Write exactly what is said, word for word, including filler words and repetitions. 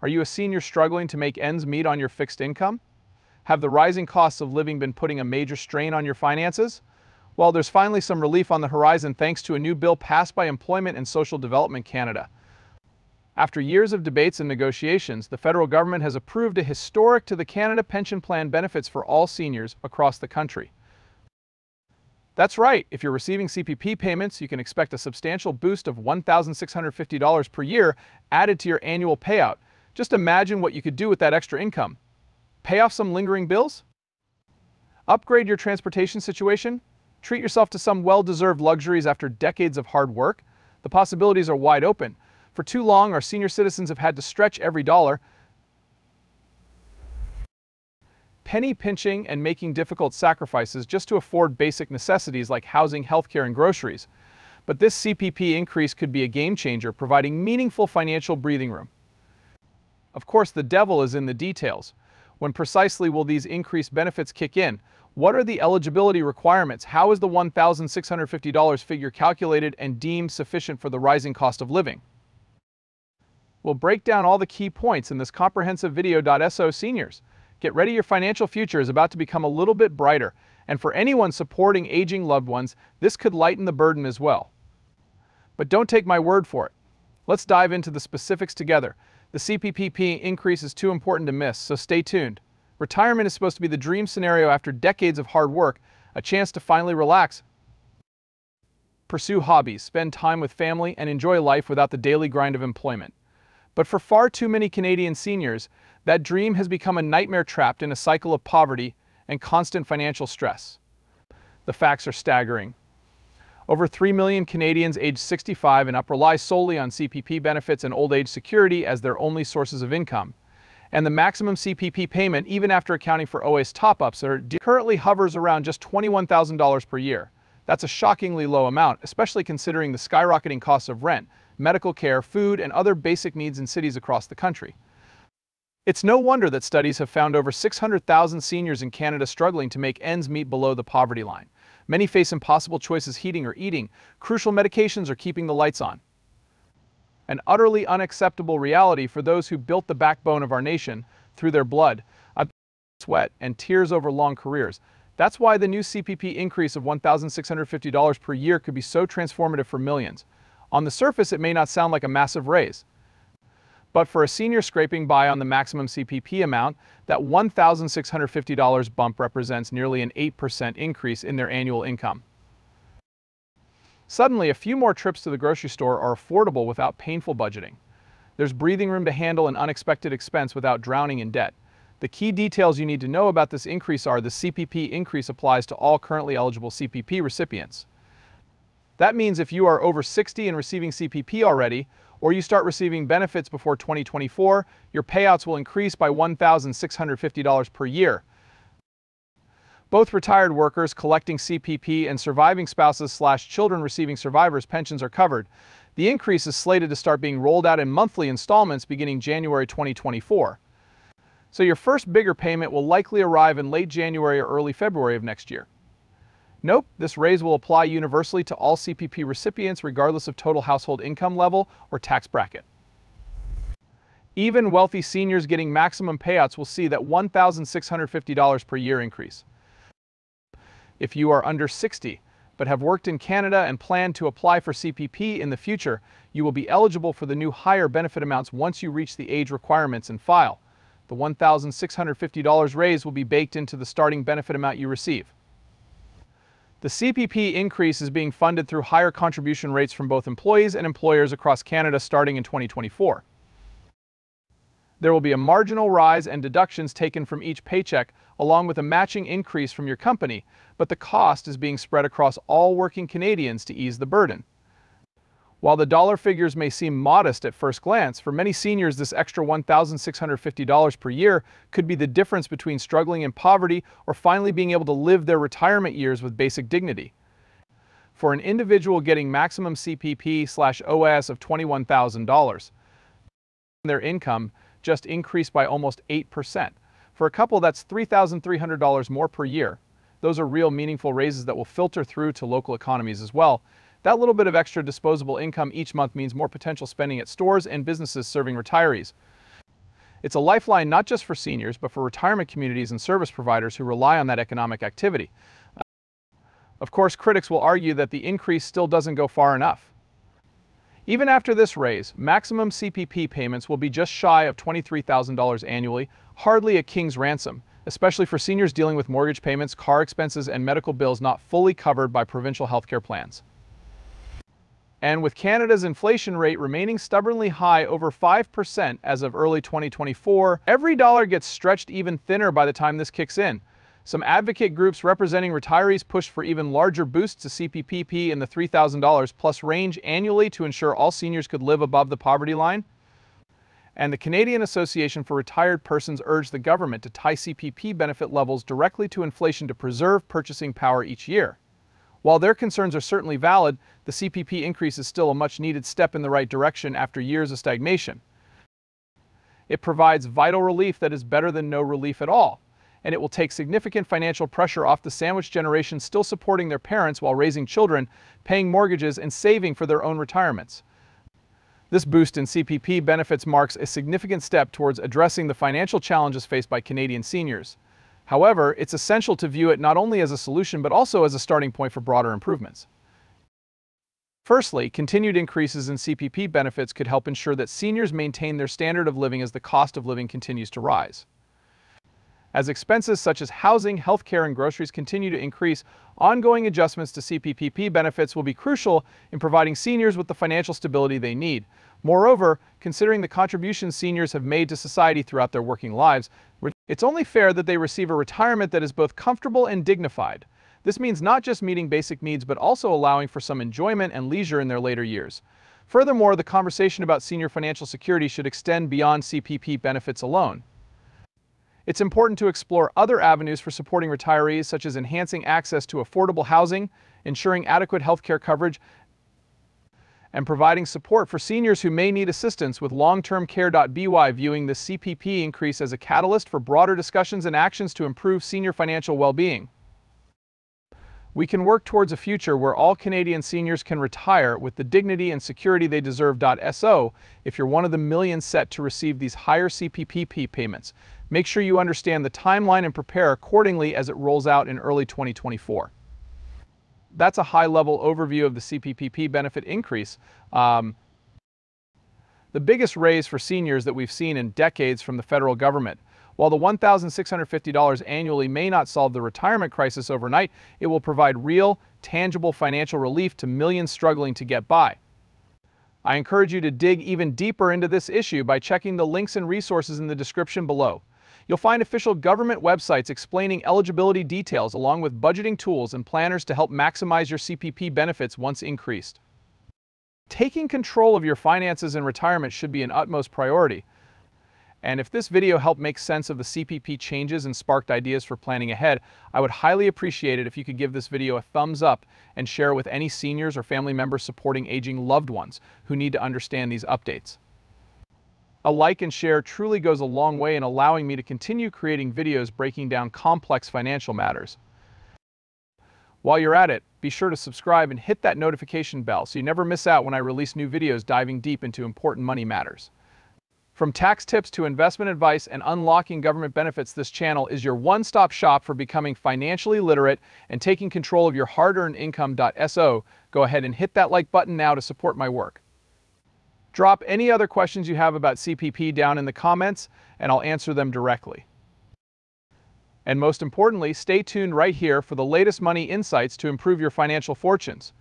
Are you a senior struggling to make ends meet on your fixed income? Have the rising costs of living been putting a major strain on your finances? Well, there's finally some relief on the horizon thanks to a new bill passed by Employment and Social Development Canada. After years of debates and negotiations, the federal government has approved a historic to the Canada Pension Plan benefits for all seniors across the country. That's right, if you're receiving C P P payments, you can expect a substantial boost of one thousand six hundred fifty dollars per year added to your annual payout. Just imagine what you could do with that extra income. Pay off some lingering bills? Upgrade your transportation situation? Treat yourself to some well-deserved luxuries after decades of hard work? The possibilities are wide open. For too long, our senior citizens have had to stretch every dollar, penny pinching and making difficult sacrifices just to afford basic necessities like housing, healthcare, and groceries. But this C P P increase could be a game changer, providing meaningful financial breathing room. Of course, the devil is in the details. When precisely will these increased benefits kick in? What are the eligibility requirements? How is the one thousand six hundred fifty dollars figure calculated and deemed sufficient for the rising cost of living? We'll break down all the key points in this comprehensive video. So seniors, get ready, your financial future is about to become a little bit brighter, and for anyone supporting aging loved ones, this could lighten the burden as well. But don't take my word for it. Let's dive into the specifics together. The C P P increase is too important to miss, so stay tuned. Retirement is supposed to be the dream scenario after decades of hard work, a chance to finally relax, pursue hobbies, spend time with family, and enjoy life without the daily grind of employment. But for far too many Canadian seniors, that dream has become a nightmare trapped in a cycle of poverty and constant financial stress. The facts are staggering. Over three million Canadians aged sixty-five and up rely solely on C P P benefits and old age security as their only sources of income. And the maximum C P P payment, even after accounting for O A S top-ups, currently hovers around just twenty-one thousand dollars per year. That's a shockingly low amount, especially considering the skyrocketing costs of rent, medical care, food, and other basic needs in cities across the country. It's no wonder that studies have found over six hundred thousand seniors in Canada struggling to make ends meet below the poverty line. Many face impossible choices, heating or eating, crucial medications, or keeping the lights on. An utterly unacceptable reality for those who built the backbone of our nation through their blood, sweat, and tears over long careers. That's why the new C P P increase of one thousand six hundred fifty dollars per year could be so transformative for millions. On the surface, it may not sound like a massive raise, but for a senior scraping by on the maximum C P P amount, that one thousand six hundred fifty dollars bump represents nearly an eight percent increase in their annual income. Suddenly, a few more trips to the grocery store are affordable without painful budgeting. There's breathing room to handle an unexpected expense without drowning in debt. The key details you need to know about this increase are: the C P P increase applies to all currently eligible C P P recipients. That means if you are over sixty and receiving C P P already, or you start receiving benefits before twenty twenty-four, your payouts will increase by one thousand six hundred fifty dollars per year. Both retired workers collecting C P P and surviving spouses slash children receiving survivors' pensions are covered. The increase is slated to start being rolled out in monthly installments beginning January twenty twenty-four. So your first bigger payment will likely arrive in late January or early February of next year. Nope, this raise will apply universally to all C P P recipients regardless of total household income level or tax bracket. Even wealthy seniors getting maximum payouts will see that one thousand six hundred fifty dollars per year increase. If you are under sixty but have worked in Canada and plan to apply for C P P in the future, you will be eligible for the new higher benefit amounts once you reach the age requirements and file. The one thousand six hundred fifty dollars raise will be baked into the starting benefit amount you receive. The C P P increase is being funded through higher contribution rates from both employees and employers across Canada starting in twenty twenty-four. There will be a marginal rise and deductions taken from each paycheck, along with a matching increase from your company, but the cost is being spread across all working Canadians to ease the burden. While the dollar figures may seem modest at first glance, for many seniors this extra one thousand six hundred fifty dollars per year could be the difference between struggling in poverty or finally being able to live their retirement years with basic dignity. For an individual getting maximum C P P slash O A S of twenty-one thousand dollars, their income just increased by almost eight percent. For a couple, that's three thousand three hundred dollars more per year. Those are real meaningful raises that will filter through to local economies as well. That little bit of extra disposable income each month means more potential spending at stores and businesses serving retirees. It's a lifeline not just for seniors, but for retirement communities and service providers who rely on that economic activity. Of course, critics will argue that the increase still doesn't go far enough. Even after this raise, maximum C P P payments will be just shy of twenty-three thousand dollars annually, hardly a king's ransom, especially for seniors dealing with mortgage payments, car expenses, and medical bills not fully covered by provincial healthcare plans. And with Canada's inflation rate remaining stubbornly high, over five percent as of early twenty twenty-four, every dollar gets stretched even thinner by the time this kicks in. Some advocate groups representing retirees push for even larger boosts to C P P in the three thousand dollars plus range annually to ensure all seniors could live above the poverty line. And the Canadian Association for Retired Persons urged the government to tie C P P benefit levels directly to inflation to preserve purchasing power each year. While their concerns are certainly valid, the C P P increase is still a much-needed step in the right direction after years of stagnation. It provides vital relief that is better than no relief at all, and it will take significant financial pressure off the sandwich generation still supporting their parents while raising children, paying mortgages, and saving for their own retirements. This boost in C P P benefits marks a significant step towards addressing the financial challenges faced by Canadian seniors. However, it's essential to view it not only as a solution, but also as a starting point for broader improvements. Firstly, continued increases in C P P benefits could help ensure that seniors maintain their standard of living as the cost of living continues to rise. As expenses such as housing, healthcare, and groceries continue to increase, ongoing adjustments to C P P benefits will be crucial in providing seniors with the financial stability they need. Moreover, considering the contributions seniors have made to society throughout their working lives, it's only fair that they receive a retirement that is both comfortable and dignified. This means not just meeting basic needs, but also allowing for some enjoyment and leisure in their later years. Furthermore, the conversation about senior financial security should extend beyond C P P benefits alone. It's important to explore other avenues for supporting retirees, such as enhancing access to affordable housing, ensuring adequate healthcare coverage, and providing support for seniors who may need assistance with long-term care. B Y viewing the C P P increase as a catalyst for broader discussions and actions to improve senior financial well-being. We can work towards a future where all Canadian seniors can retire with the dignity and security they deserve. So, if you're one of the millions set to receive these higher C P P payments, make sure you understand the timeline and prepare accordingly as it rolls out in early twenty twenty-four. That's a high-level overview of the C P P benefit increase. Um, the biggest raise for seniors that we've seen in decades from the federal government. While the one thousand six hundred fifty dollars annually may not solve the retirement crisis overnight, it will provide real, tangible financial relief to millions struggling to get by. I encourage you to dig even deeper into this issue by checking the links and resources in the description below. You'll find official government websites explaining eligibility details along with budgeting tools and planners to help maximize your C P P benefits once increased. Taking control of your finances in retirement should be an utmost priority. And if this video helped make sense of the C P P changes and sparked ideas for planning ahead, I would highly appreciate it if you could give this video a thumbs up and share it with any seniors or family members supporting aging loved ones who need to understand these updates. A like and share truly goes a long way in allowing me to continue creating videos breaking down complex financial matters. While you're at it, be sure to subscribe and hit that notification bell so you never miss out when I release new videos diving deep into important money matters. From tax tips to investment advice and unlocking government benefits, this channel is your one-stop shop for becoming financially literate and taking control of your hard-earned income. So, go ahead and hit that like button now to support my work. Drop any other questions you have about C P P down in the comments, and I'll answer them directly. And most importantly, stay tuned right here for the latest money insights to improve your financial fortunes.